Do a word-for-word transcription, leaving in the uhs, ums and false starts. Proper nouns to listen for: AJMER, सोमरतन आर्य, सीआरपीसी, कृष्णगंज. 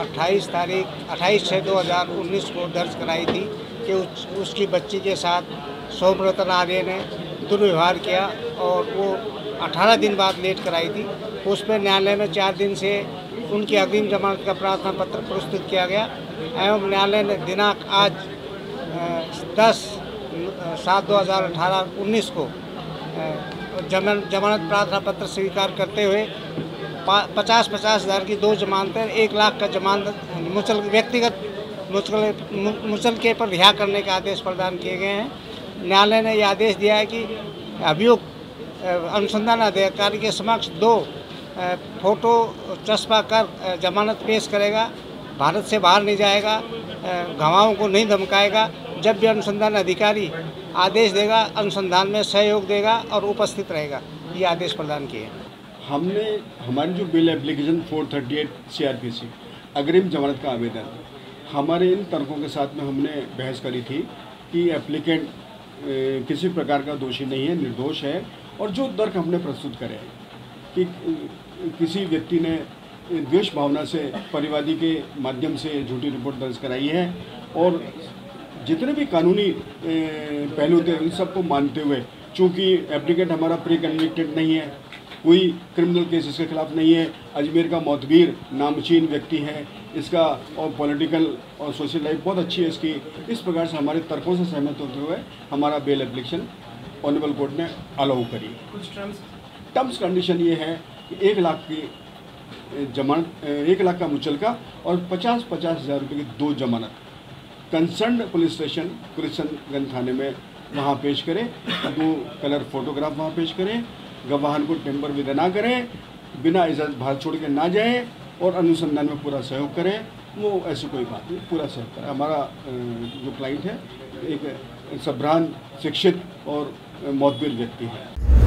अट्ठाईस तारीख अट्ठाईस छः दो हज़ार उन्नीस को दर्ज कराई थी कि उस, उसकी बच्ची के साथ सोमरतन आर्य ने दुर्व्यवहार किया और वो अठारह दिन बाद लेट कराई थी। उस पर न्यायालय में चार दिन से उनकी अग्रिम जमानत का प्रार्थना पत्र प्रस्तुत किया गया एवं न्यायालय ने दिनांक आज दस सात दो हज़ार अठारह उन्नीस को जमन जमानत प्रार्थना पत्र स्वीकार करते हुए पचास पचास हज़ार की दो जमानतें एक लाख का जमानत मुचल व्यक्तिगत मुचल मुचलके पर रिहा करने के आदेश प्रदान किए गए हैं। न्यायालय ने यह आदेश दिया है कि अभियुक्त अनुसंधान अधिकारी के समक्ष दो फोटो चस्पा कर जमानत पेश करेगा, भारत से बाहर नहीं जाएगा, गवाहों को नहीं धमकाएगा। जब भी अनुसंधान अधिकारी आदेश देगा अनुसंधान में सहयोग देगा और उपस्थित रहेगा। ये आदेश प्रदान किए। हमने हमारी जो बिल एप्लीकेशन चार सौ अड़तीस सीआरपीसी अग्रिम जमानत का आवेदन हमारे इन तर्कों के साथ में हमने बहस करी थी कि एप्लीकेंट किसी प्रकार का दोषी नहीं है, निर्दोष है और जो तर्क हमने प्रस्तुत करे कि किसी व्यक्ति ने द्वेष भावना से परिवादी के माध्यम से झूठी रिपोर्ट दर्ज कराई है और जितने भी कानूनी पहलू थे उन सबको मानते हुए, चूँकि एप्लीकेंट हमारा प्री कन्विक्टेड नहीं है, कोई क्रिमिनल केस इसके खिलाफ नहीं है, अजमेर का मोतबीर नामचीन व्यक्ति है, इसका और पॉलिटिकल और सोशल लाइफ बहुत अच्छी है इसकी, इस प्रकार से हमारे तर्कों से सहमत होते हुए हमारा बेल एप्लीकेशन ऑनरेबल कोर्ट ने अलाउ करी। टर्म्स कंडीशन ये है कि एक लाख की जमानत, एक लाख का मुचलका और पचास पचास हज़ार रुपये की दो जमानत कंसर्न पुलिस स्टेशन कृष्णगंज थाने में वहाँ पेश करें, दो कलर फोटोग्राफ वहाँ पेश करें, गवाहन को टेम्पर विदा ना करें, बिना इजाज़त भारत छोड़ के ना जाए और अनुसंधान में पूरा सहयोग करें। वो ऐसी कोई बात नहीं, पूरा सहयोग करें। हमारा जो क्लाइंट है एक सभ्रांत, शिक्षित और मोतबर व्यक्ति है।